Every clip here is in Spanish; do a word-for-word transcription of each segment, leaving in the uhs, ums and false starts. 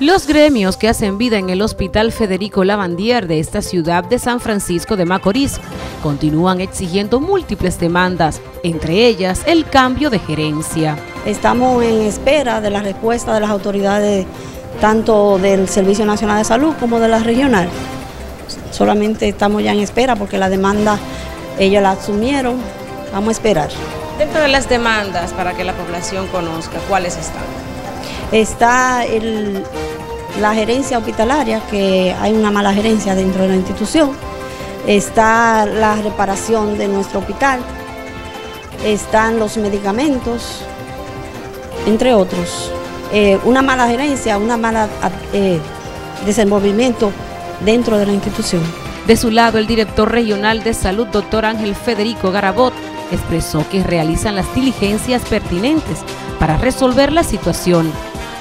Los gremios que hacen vida en el Hospital Federico Lavandier de esta ciudad de San Francisco de Macorís continúan exigiendo múltiples demandas, entre ellas el cambio de gerencia. Estamos en espera de la respuesta de las autoridades, tanto del Servicio Nacional de Salud como de la regional. Solamente estamos ya en espera porque la demanda ellos la asumieron, vamos a esperar. Dentro de las demandas, para que la población conozca, ¿cuáles están? Está el, la gerencia hospitalaria, que hay una mala gerencia dentro de la institución. Está la reparación de nuestro hospital. Están los medicamentos, entre otros. Eh, una mala gerencia, una mala eh, desenvolvimiento dentro de la institución. De su lado, el director regional de salud, doctor Ángel Federico Garabot, expresó que realizan las diligencias pertinentes para resolver la situación.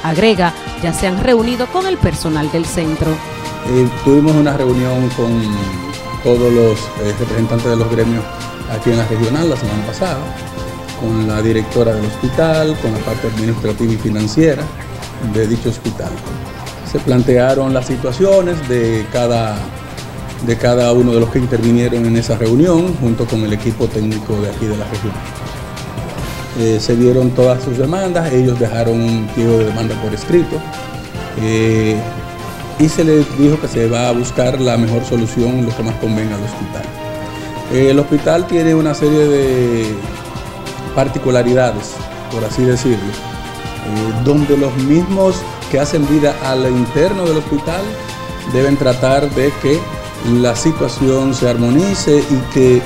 Agrega, ya se han reunido con el personal del centro. Eh, tuvimos una reunión con todos los eh, representantes de los gremios aquí en la regional la semana pasada, con la directora del hospital, con la parte administrativa y financiera de dicho hospital. Se plantearon las situaciones de cada... de cada uno de los que intervinieron en esa reunión, junto con el equipo técnico de aquí de la región. Eh, se dieron todas sus demandas, ellos dejaron un pliego de demanda por escrito eh, y se les dijo que se va a buscar la mejor solución, lo que más convenga al hospital. Eh, el hospital tiene una serie de particularidades, por así decirlo, eh, donde los mismos que hacen vida al interno del hospital deben tratar de que la situación se armonice y que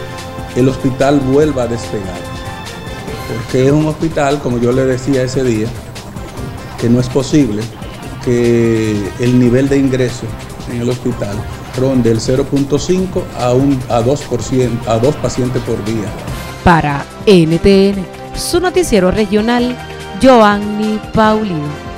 el hospital vuelva a despegar, porque es un hospital, como yo le decía ese día, que no es posible que el nivel de ingreso en el hospital ronde del cero punto cinco a, un, a, dos por ciento, a dos pacientes por día. Para N T N, su noticiero regional, Giovanni Paulino.